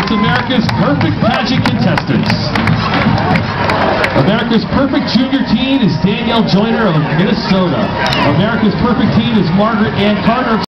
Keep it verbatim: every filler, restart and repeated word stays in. It's America's Perfect Pageant Contestants. America's Perfect Junior Teen is Danielle Joyner of Minnesota. America's Perfect Teen is Margaret Ann Carter.